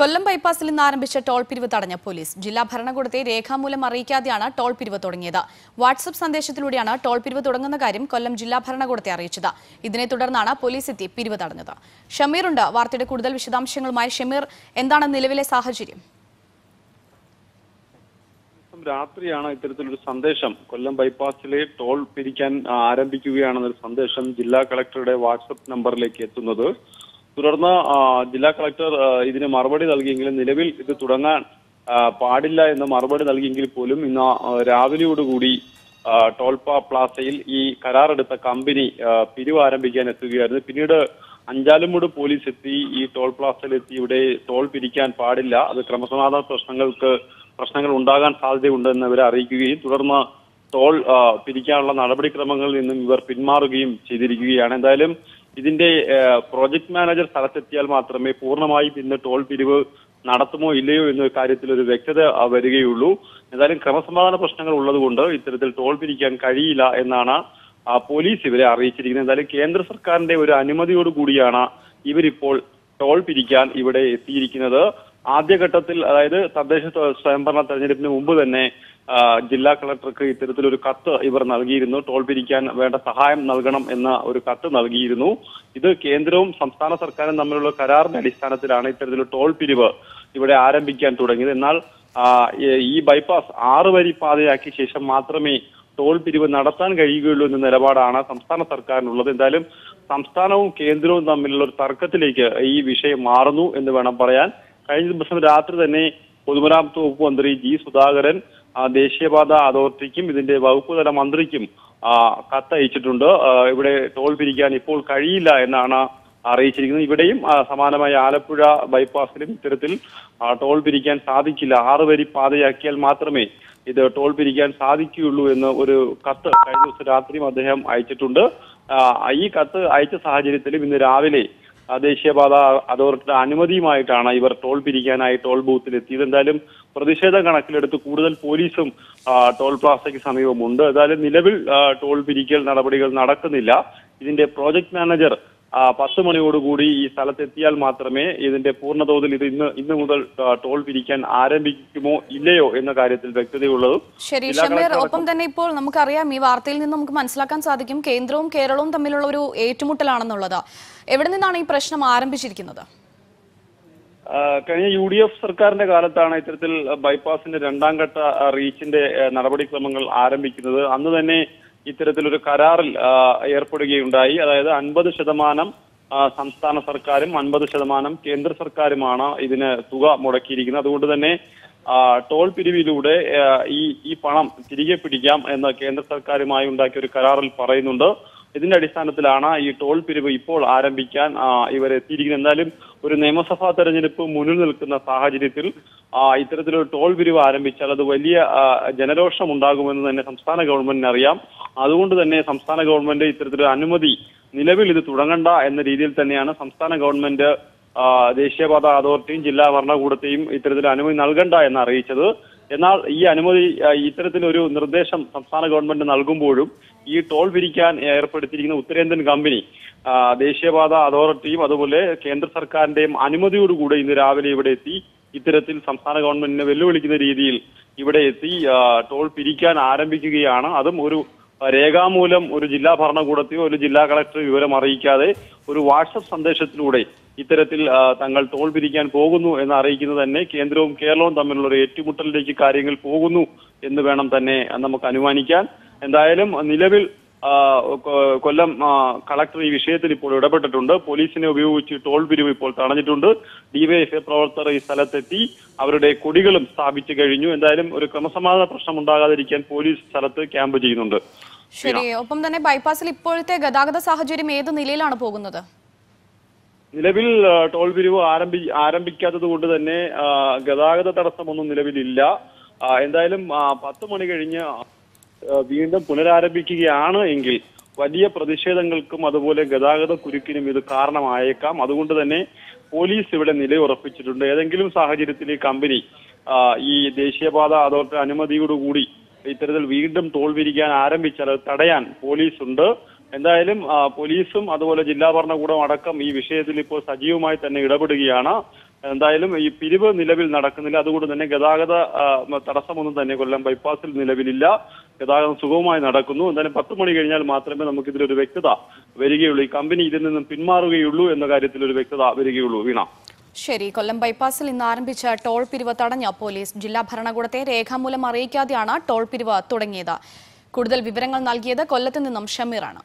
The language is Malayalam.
Kollam bypassil ninnu aarambicha toll pirivu tadanja police. Jilla Bharanakoodathe rekhamoolam ariyikkatheyanu toll pirivu thodangiyathu. WhatsApp sandesh-thiloodeyaanu toll pirivu thodangunna karyam Kollam Jilla Bharanakoodathe ariyichathu. Ithine thudarnanu police ethi pirivu tadanjathu. Shamir undu vaarthayude koodal vishadanshangulumayi Shamir enthaanu nilavile sahacharyam. രാത്രിയാണ് ഇത്തരത്തിലൊരു സന്ദേശം കൊല്ലം ബൈപ്പാസിലെ ടോൾ പിരിക്കാൻ ആരംഭിക്കുകയാണെന്നൊരു സന്ദേശം ജില്ലാ കളക്ടറുടെ വാട്സ്ആപ്പ് നമ്പറിലേക്ക് എത്തുന്നത് തുടർന്ന് ജില്ലാ കളക്ടർ ഇതിന് മറുപടി നൽകിയെങ്കിലും നിലവിൽ ഇത് തുടങ്ങാൻ പാടില്ല എന്ന് മറുപടി നൽകിയെങ്കിൽ പോലും ഇന്ന് രാവിലെയോടുകൂടി ടോൾപ പ്ലാസയിൽ ഈ കരാറെടുത്ത കമ്പനി പിരിവ് ആരംഭിക്കാൻ എത്തുകയായിരുന്നു പിന്നീട് അഞ്ചാലുംമൂട് പോലീസ് എത്തി ഈ ടോൾ പ്ലാസയിൽ എത്തി ഇവിടെ ടോൾ പിരിക്കാൻ പാടില്ല അത് ക്രമസമാധാന പ്രശ്നങ്ങൾ ഉണ്ടാകാൻ സാധ്യതയുണ്ടെന്ന് ഇവർ അറിയിക്കുകയും തുടർന്ന് ടോൾ പിരിക്കാനുള്ള നടപടിക്രമങ്ങളിൽ നിന്നും ഇവർ പിന്മാറുകയും ചെയ്തിരിക്കുകയാണ് എന്തായാലും ഇതിന്റെ പ്രോജക്ട് മാനേജർ സ്ഥലത്തെത്തിയാൽ മാത്രമേ പൂർണ്ണമായി ഇന്ന് ടോൾ പിരിവ് നടത്തുമോ ഇല്ലയോ എന്ന കാര്യത്തിൽ ഒരു വ്യക്തത വരികയുള്ളൂ എന്തായാലും ക്രമസമാധാന പ്രശ്നങ്ങൾ ഉള്ളതുകൊണ്ട് ഇത്തരത്തിൽ ടോൾ പിരിക്കാൻ കഴിയില്ല എന്നാണ് പോലീസ് ഇവരെ അറിയിച്ചിരിക്കുന്നത് എന്തായാലും കേന്ദ്ര സർക്കാരിന്റെ ഒരു അനുമതിയോട് കൂടിയാണ് ഇവരിപ്പോൾ ടോൾ പിരിക്കാൻ ഇവിടെ എത്തിയിരിക്കുന്നത് ആദ്യഘട്ടത്തിൽ അതായത് തദ്ദേശ സ്വയംഭരണ തെരഞ്ഞെടുപ്പിന് മുമ്പ് തന്നെ ജില്ലാ കളക്ടർക്ക് ഇത്തരത്തിലൊരു കത്ത് ഇവർ നൽകിയിരുന്നു ടോൾ പിരിക്കാൻ വേണ്ട സഹായം നൽകണം എന്ന ഒരു കത്ത് നൽകിയിരുന്നു ഇത് കേന്ദ്രവും സംസ്ഥാന സർക്കാരും തമ്മിലുള്ള കരാറിന്റെ അടിസ്ഥാനത്തിലാണ് ഇത്തരത്തിലുള്ള ടോൾ പിരിവ് ഇവിടെ ആരംഭിക്കാൻ തുടങ്ങിയത് എന്നാൽ ഈ ബൈപ്പാസ് 6 വരി പാതയാക്കിയ ശേഷം മാത്രമേ ടോൾ പിരിവ് നടത്താൻ കഴിയുകയുള്ളൂ എന്ന നിലപാടാണ് സംസ്ഥാന സർക്കാരിനുള്ളത് എന്തായാലും സംസ്ഥാനവും കേന്ദ്രവും തമ്മിലുള്ള ഒരു തർക്കത്തിലേക്ക് ഈ വിഷയം മാറുന്നു എന്ന് വേണം പറയാൻ കഴിഞ്ഞ ദിവസം രാത്രി തന്നെ പൊതുമരാമത്ത് വകുപ്പ് മന്ത്രി ജി സുധാകരൻ ദേശീയപാത അതോറിറ്റിക്കും ഇതിന്റെ വകുപ്പ് തല മന്ത്രിക്കും കത്തയച്ചിട്ടുണ്ട് ഇവിടെ ടോൾ പിരിക്കാൻ ഇപ്പോൾ കഴിയില്ല എന്നാണ് അറിയിച്ചിരിക്കുന്നത് ഇവിടെയും സമാനമായ ആലപ്പുഴ ബൈപ്പാസിലും ഇത്തരത്തിൽ ടോൾ പിരിക്കാൻ സാധിക്കില്ല 6 വരി പാതയാക്കിയാൽ മാത്രമേ ഇത് ടോൾ പിരിക്കാൻ സാധിക്കുകയുള്ളൂ എന്ന് ഒരു കത്ത് കഴിഞ്ഞ ദിവസം രാത്രിയും അദ്ദേഹം അയച്ചിട്ടുണ്ട് ഈ കത്ത് അയച്ച സാഹചര്യത്തിലും ഇന്ന് രാവിലെ ദേശീയപാത അതോറിറ്റിയുടെ അനുമതിയുമായിട്ടാണ് ഇവർ ടോൾ പിരിക്കാനായി ടോൾ ബൂത്തിൽ എത്തിയത് എന്തായാലും പ്രതിഷേധം കണക്കിലെടുത്ത് കൂടുതൽ പോലീസും ടോൾ പ്ലാസയ്ക്ക് സമീപമുണ്ട് എന്തായാലും നിലവിൽ ടോൾ പിരിക്കൽ നടപടികൾ നടക്കുന്നില്ല ഇതിന്റെ പ്രോജക്ട് മാനേജർ 10 മണിയോടുകൂടി ഈ സ്ഥലത്തെത്തിയാൽ മാത്രമേ ഇതിന്റെ പൂർണ്ണതോതിൽ ഇത് ഇന്ന് മുതൽ ടോൾ പിരിക്കാൻ ആരംഭിക്കുമോ ഇല്ലയോ എന്ന കാര്യത്തിൽ വ്യക്തതയുള്ളതും ശരി ഷമീർ ഒപ്പം തന്നെ ഇപ്പോൾ നമുക്കറിയാം ഈ വാർത്തയിൽ നിന്ന് നമുക്ക് മനസ്സിലാക്കാൻ സാധിക്കും കേന്ദ്രവും കേരളവും തമ്മിലുള്ള ഒരു ഏറ്റുമുട്ടലാണെന്നുള്ളത് എവിടെ നിന്നാണ് ഈ പ്രശ്നം ആരംഭിച്ചിരിക്കുന്നത് കഴിഞ്ഞ UDF സർക്കാരിന്റെ കാലത്താണ് ഇത്തരത്തിൽ ബൈപ്പാസിന്റെ 2ാം ഘട്ട റീച്ചിന്റെ നടപടിക്രമങ്ങൾ ആരംഭിക്കുന്നത് അന്ന് തന്നെ ഇത്തരത്തിലൊരു കരാറിൽ ഏർപ്പെടുകയുണ്ടായി അതായത് 50% സംസ്ഥാന സർക്കാരും 50% കേന്ദ്ര സർക്കാരുമാണ് ഇതിന് തുക മുടക്കിയിരിക്കുന്നത് അതുകൊണ്ട് തന്നെ ടോൾ പിരിവിലൂടെ ഈ പണം തിരികെ പിടിക്കാം എന്ന് കേന്ദ്ര സർക്കാരുമായി ഉണ്ടാക്കിയ ഒരു കരാറിൽ പറയുന്നുണ്ട് ഇതിന്റെ അടിസ്ഥാനത്തിലാണ് ഈ ടോൾ പിരിവ് ഇപ്പോൾ ആരംഭിക്കാൻ ഇവരെത്തിയിരിക്കുന്നത് എന്തായാലും ഒരു നിയമസഭാ തെരഞ്ഞെടുപ്പ് മുന്നിൽ നിൽക്കുന്ന സാഹചര്യത്തിൽ ഇത്തരത്തിലൊരു ടോൾ പിരിവ് ആരംഭിച്ചാൽ അത് വലിയ ജനരോഷം ഉണ്ടാകുമെന്ന് തന്നെ സംസ്ഥാന ഗവൺമെന്റിന് അറിയാം അതുകൊണ്ട് തന്നെ സംസ്ഥാന ഗവൺമെന്റ് ഇത്തരത്തിലൊരു അനുമതി നിലവിൽ ഇത് തുടങ്ങണ്ട എന്ന രീതിയിൽ തന്നെയാണ് സംസ്ഥാന ഗവൺമെന്റ് ദേശീയപാത അതോറിറ്റിയും ജില്ലാ ഭരണകൂടത്തെയും ഇത്തരത്തിൽ അനുമതി നൽകണ്ട എന്ന് അറിയിച്ചത് എന്നാൽ ഈ അനുമതി ഇത്തരത്തിലൊരു നിർദ്ദേശം സംസ്ഥാന ഗവൺമെന്റ് നൽകുമ്പോഴും ഈ ടോൾ പിരിക്കാൻ ഏർപ്പെടുത്തിയിരിക്കുന്ന ഉത്തരേന്ത്യൻ കമ്പനി ദേശീയപാത അതോറിറ്റിയും അതുപോലെ കേന്ദ്ര സർക്കാരിന്റെയും അനുമതിയോടുകൂടി ഇന്ന് രാവിലെ ഇവിടെ എത്തി ഇത്തരത്തിൽ സംസ്ഥാന ഗവൺമെന്റിനെ വെല്ലുവിളിക്കുന്ന രീതിയിൽ ഇവിടെ എത്തി ടോൾ പിരിക്കാൻ ആരംഭിക്കുകയാണ് അതും ഒരു രേഖാമൂലം ഒരു ജില്ലാ ഭരണകൂടത്തെയോ ഒരു ജില്ലാ കളക്ടറെയോ വിവരം അറിയിക്കാതെ ഒരു വാട്സപ്പ് സന്ദേശത്തിലൂടെ ഇത്തരത്തിൽ തങ്ങൾ ടോൾ പിരിക്കാൻ പോകുന്നു എന്ന് അറിയിക്കുന്നത് തന്നെ കേന്ദ്രവും കേരളവും തമ്മിലുള്ള ഒരു ഏറ്റുമുട്ടലിലേക്ക് കാര്യങ്ങൾ പോകുന്നു എന്ന് വേണം തന്നെ നമുക്ക് അനുമാനിക്കാൻ എന്തായാലും നിലവിൽ കൊല്ലം കളക്ടർ ഈ വിഷയത്തിൽ ഇപ്പോൾ ഇടപെട്ടിട്ടുണ്ട് പോലീസിനെ ഉപയോഗിച്ച് ടോൾ പിരിവ് ഇപ്പോൾ തടഞ്ഞിട്ടുണ്ട് ഡിവൈഎഫ്ഐ പ്രവർത്തകർ ഈ സ്ഥലത്തെത്തി അവരുടെ കൊടികളും സ്ഥാപിച്ചു കഴിഞ്ഞു എന്തായാലും ഒരു ക്രമസമാധാന പ്രശ്നം ഉണ്ടാകാതിരിക്കാൻ പോലീസ് സ്ഥലത്ത് ക്യാമ്പ് ചെയ്യുന്നുണ്ട് ശരി ഒപ്പം തന്നെ ബൈപ്പാസിൽ ഇപ്പോഴത്തെ ഗതാഗത സാഹചര്യം ഏത് നിലയിലാണ് പോകുന്നത് നിലവിൽ ടോൾ പിരിവ് ആരംഭിക്കാത്തത് കൊണ്ട് തന്നെ ഗതാഗത തടസ്സമൊന്നും നിലവിലില്ല എന്തായാലും 10 മണി കഴിഞ്ഞ് വീണ്ടും പുനരാരംഭിക്കുകയാണ് എങ്കിൽ വലിയ പ്രതിഷേധങ്ങൾക്കും അതുപോലെ ഗതാഗത കുരുക്കിനും ഇത് കാരണമായേക്കാം അതുകൊണ്ട് തന്നെ പോലീസ് ഇവിടെ നിലയുറപ്പിച്ചിട്ടുണ്ട് ഏതെങ്കിലും സാഹചര്യത്തിൽ ഈ കമ്പനി ഈ ദേശീയപാത അതോറിറ്റി അനുമതിയോടുകൂടി ഇത്തരത്തിൽ വീണ്ടും ടോൾ പിരിക്കാൻ ആരംഭിച്ചാൽ അത് തടയാൻ പോലീസുണ്ട് എന്തായാലും പോലീസും അതുപോലെ ജില്ലാ ഭരണകൂടം അടക്കം ഈ വിഷയത്തിൽ ഇപ്പോൾ സജീവമായി തന്നെ ഇടപെടുകയാണ് എന്തായാലും ഈ പിരിവ് നിലവിൽ നടക്കുന്നില്ല. അതുകൊണ്ട് തന്നെ ഗതാഗത തടസ്സമൊന്നും തന്നെ കൊല്ലം ബൈപ്പാസിൽ നിലവിലില്ല. ഗതാഗതം സുഗമമായി നടക്കുന്നു. എന്തായാലും 10 മണി കഴിഞ്ഞാൽ മാത്രമേ നമുക്കിതിലൊരു വ്യക്തത വരികയുള്ളൂ. ഈ കമ്പനി ഇതിൽ നിന്നും പിന്മാറുകയുള്ളൂ എന്ന കാര്യത്തിൽ ഒരു വ്യക്തത വരികയുള്ളൂ. വീണ, ശരി. കൊല്ലം ബൈപ്പാസിൽ ഇന്ന് ആരംഭിച്ച ടോൾ പിരിവ് തടഞ്ഞ പോലീസ് ജില്ലാ ഭരണകൂടത്തെ രേഖാമൂലം അറിയിക്കാതെയാണ് ടോൾ പിരിവ് തുടങ്ങിയത്. കൂടുതൽ വിവരങ്ങൾ നൽകിയത് കൊല്ലത്ത് നിന്നും ഷമീറാണ്.